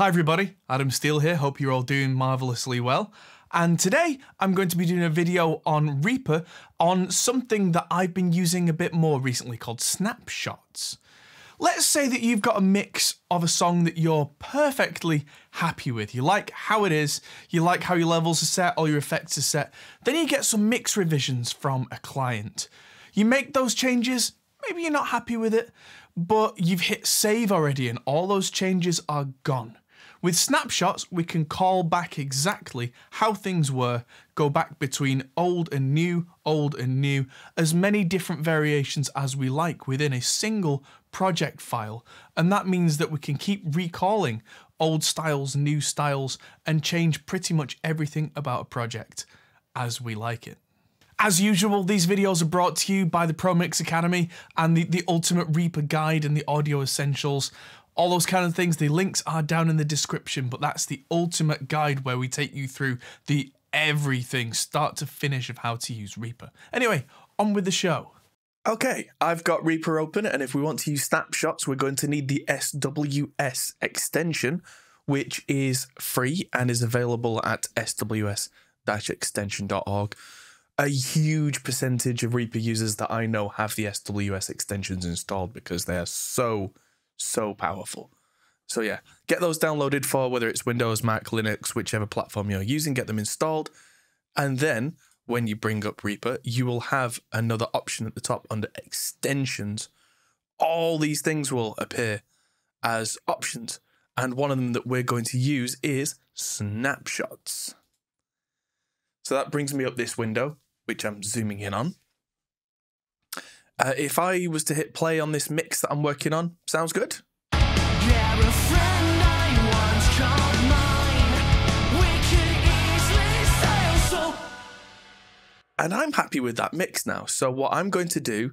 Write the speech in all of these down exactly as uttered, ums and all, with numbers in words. Hi everybody, Adam Steele here, hope you're all doing marvelously well. And today I'm going to be doing a video on Reaper on something that I've been using a bit more recently called snapshots. Let's say that you've got a mix of a song that you're perfectly happy with. You like how it is, you like how your levels are set, all your effects are set. Then you get some mix revisions from a client. You make those changes, maybe you're not happy with it, but you've hit save already and all those changes are gone. With snapshots, we can call back exactly how things were, go back between old and new, old and new, as many different variations as we like within a single project file. And that means that we can keep recalling old styles, new styles, and change pretty much everything about a project as we like it. As usual, these videos are brought to you by the Pro Mix Academy and the, the Ultimate Reaper Guide and the Audio Essentials. All those kind of things, the links are down in the description, but that's the ultimate guide where we take you through the everything, start to finish, of how to use Reaper. Anyway, on with the show. Okay, I've got Reaper open, and if we want to use snapshots, we're going to need the S W S extension, which is free and is available at S W S dash extension dot org. A huge percentage of Reaper users that I know have the S W S extensions installed because they are so... so powerful. So yeah, get those downloaded for whether it's Windows, Mac, Linux, whichever platform you're using, get them installed. And then when you bring up Reaper, you will have another option at the top under extensions. All these things will appear as options. And one of them that we're going to use is snapshots. So that brings me up this window, which I'm zooming in on. Uh, if I was to hit play on this mix that I'm working on, sounds good. Yeah, a friend I once called mine. We could easily say so. And I'm happy with that mix now. So what I'm going to do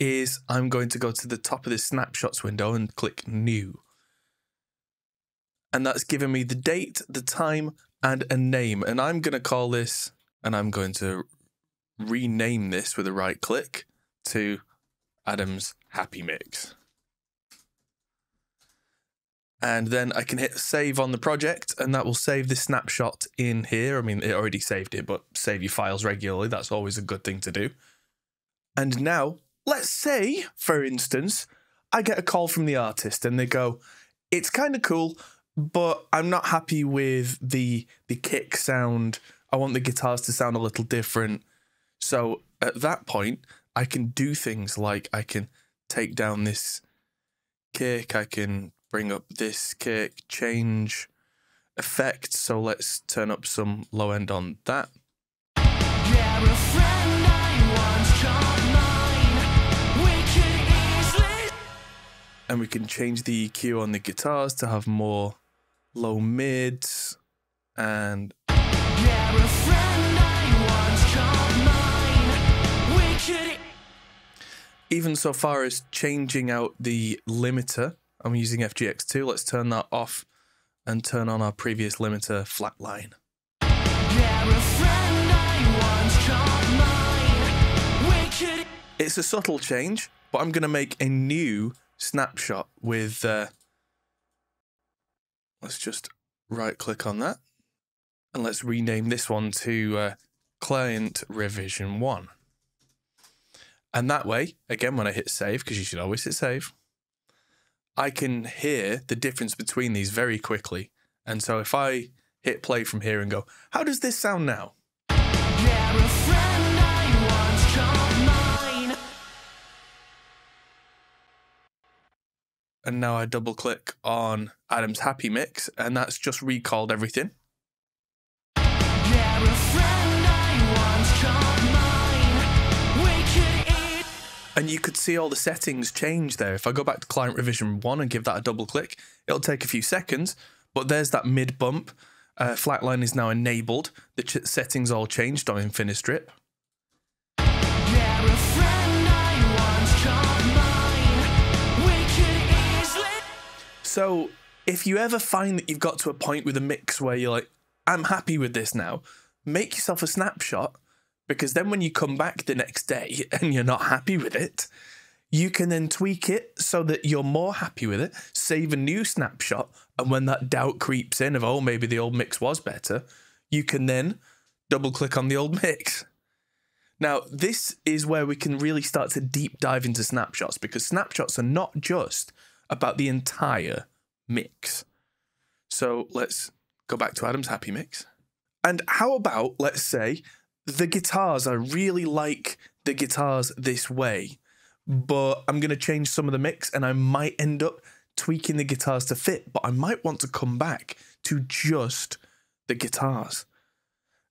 is I'm going to go to the top of this snapshots window and click new. And that's given me the date, the time, and a name. And I'm going to call this, and I'm going to rename this with a right click to Adam's Happy Mix. And then I can hit save on the project, and that will save the snapshot in here. I mean, it already saved it, but save your files regularly. That's always a good thing to do. And now, let's say, for instance, I get a call from the artist and they go, it's kind of cool, but I'm not happy with the, the kick sound. I want the guitars to sound a little different. So at that point, I can do things like I can take down this kick, I can bring up this kick, change effects. So let's turn up some low end on that. Yeah, a friend I once called mine. We could easily... And we can change the E Q on the guitars to have more low mids and... Yeah, a friend I once called mine. Even so far as changing out the limiter, I'm using F G X two. Let's turn that off and turn on our previous limiter, Flatline. It's a subtle change, but I'm going to make a new snapshot with... Uh, let's just right-click on that. And let's rename this one to uh, Client Revision one. And that way, again, when I hit save, because you should always hit save, I can hear the difference between these very quickly. And so if I hit play from here and go, how does this sound now? Yeah, a friend I once called mine. And now I double click on Adam's Happy Mix, and that's just recalled everything. Yeah, a friend I once called mine. And you could see all the settings change there. If I go back to Client Revision one and give that a double click, it'll take a few seconds, but there's that mid bump. Uh, Flatline is now enabled. The ch settings all changed on Infinistrip. Yeah, a friend I once called mine. We could easily... So if you ever find that you've got to a point with a mix where you're like, I'm happy with this now, make yourself a snapshot. Because then when you come back the next day and you're not happy with it, you can then tweak it so that you're more happy with it, save a new snapshot, and when that doubt creeps in of, oh, maybe the old mix was better, you can then double click on the old mix. Now, this is where we can really start to deep dive into snapshots, because snapshots are not just about the entire mix. So let's go back to Adam's happy mix. And how about, let's say, the guitars, I really like the guitars this way, but I'm going to change some of the mix and I might end up tweaking the guitars to fit, but I might want to come back to just the guitars.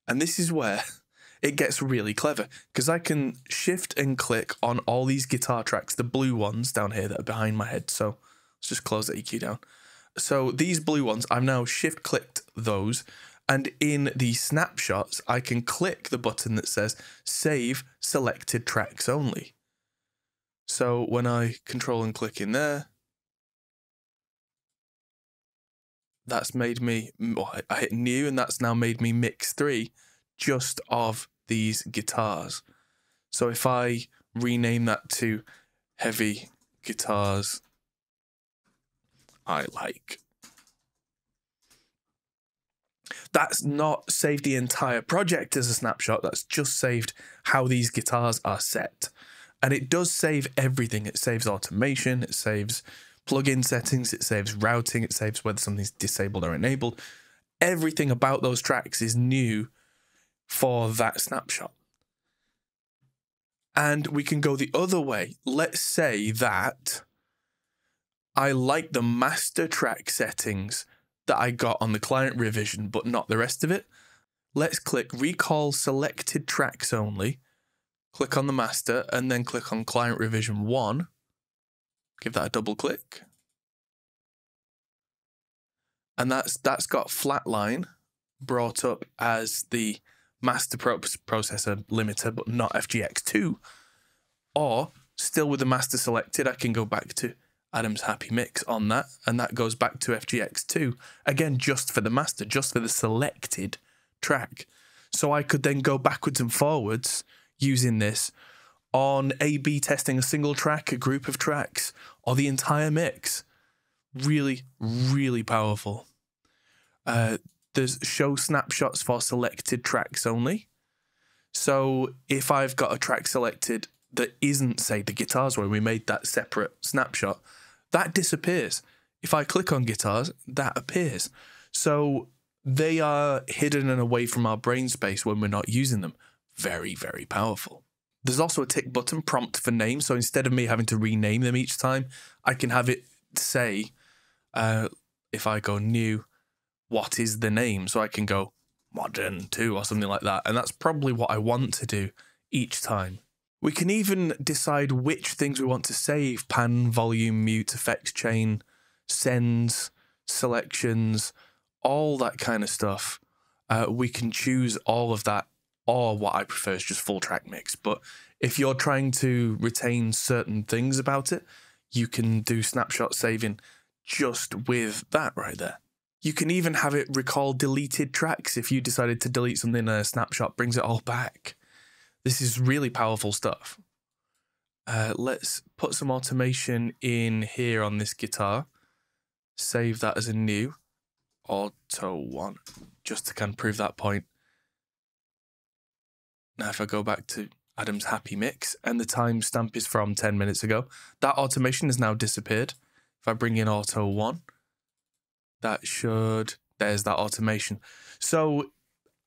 And this is where it gets really clever, because I can shift and click on all these guitar tracks, the blue ones down here that are behind my head. So let's just close the E Q down. So these blue ones, I've now shift clicked those. And in the snapshots, I can click the button that says save selected tracks only. So when I control and click in there, that's made me, well, I hit new, and that's now made me mix three just of these guitars. So if I rename that to heavy guitars I like, that's not saved the entire project as a snapshot, that's just saved how these guitars are set. And it does save everything. It saves automation, it saves plugin settings, it saves routing, it saves whether something's disabled or enabled. Everything about those tracks is new for that snapshot. And we can go the other way. Let's say that I like the master track settings that I got on the client revision, but not the rest of it. Let's click recall selected tracks only, click on the master, and then click on client revision one. Give that a double click. And that's, that's got Flatline brought up as the master pro processor limiter, but not F G X two. Or still with the master selected, I can go back to Adam's happy mix on that, and that goes back to F G X two, again, just for the master, just for the selected track. So I could then go backwards and forwards using this on A B testing a single track, a group of tracks, or the entire mix. Really, really powerful. Uh, there's show snapshots for selected tracks only. So if I've got a track selected that isn't, say, the guitars where we made that separate snapshot, that disappears. If I click on guitars, that appears. So they are hidden and away from our brain space when we're not using them. Very, very powerful. There's also a tick button prompt for names. So instead of me having to rename them each time, I can have it say, uh, if I go new, what is the name? So I can go modern two or something like that. And that's probably what I want to do each time. We can even decide which things we want to save: pan, volume, mute, effects chain, sends, selections, all that kind of stuff. Uh, we can choose all of that, or what I prefer is just full track mix. But if you're trying to retain certain things about it, you can do snapshot saving just with that right there. You can even have it recall deleted tracks. If you decided to delete something, a snapshot brings it all back. This is really powerful stuff. Uh, let's put some automation in here on this guitar. Save that as a new auto one, just to kind of prove that point. Now, if I go back to Adam's happy mix, and the timestamp is from ten minutes ago, that automation has now disappeared. If I bring in auto one, that should, there's that automation. So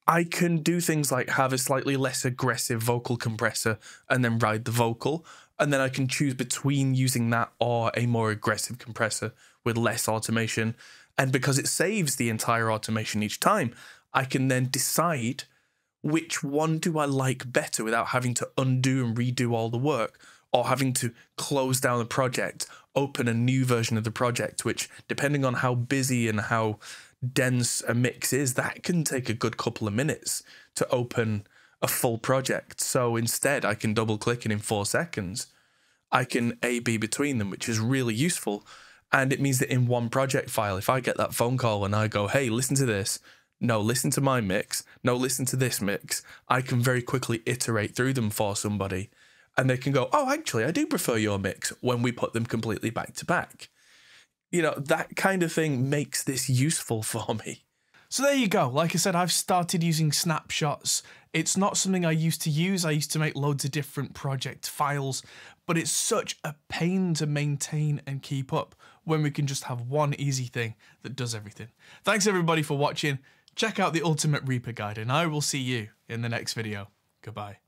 I can do things like have a slightly less aggressive vocal compressor and then ride the vocal. And then I can choose between using that or a more aggressive compressor with less automation. And because it saves the entire automation each time, I can then decide which one do I like better without having to undo and redo all the work, or having to close down the project, open a new version of the project, which, depending on how busy and how dense a mix is, that can take a good couple of minutes to open a full project. So instead, I can double click, and in four seconds I can A B between them, which is really useful. And it means that in one project file, if I get that phone call and I go, hey, listen to this, no, listen to my mix, no, listen to this mix, I can very quickly iterate through them for somebody and they can go, oh, actually, I do prefer your mix when we put them completely back to back. You know, that kind of thing makes this useful for me. So there you go. Like I said, I've started using snapshots. It's not something I used to use. I used to make loads of different project files, but it's such a pain to maintain and keep up when we can just have one easy thing that does everything. Thanks everybody for watching. Check out the Ultimate Reaper Guide, and I will see you in the next video. Goodbye.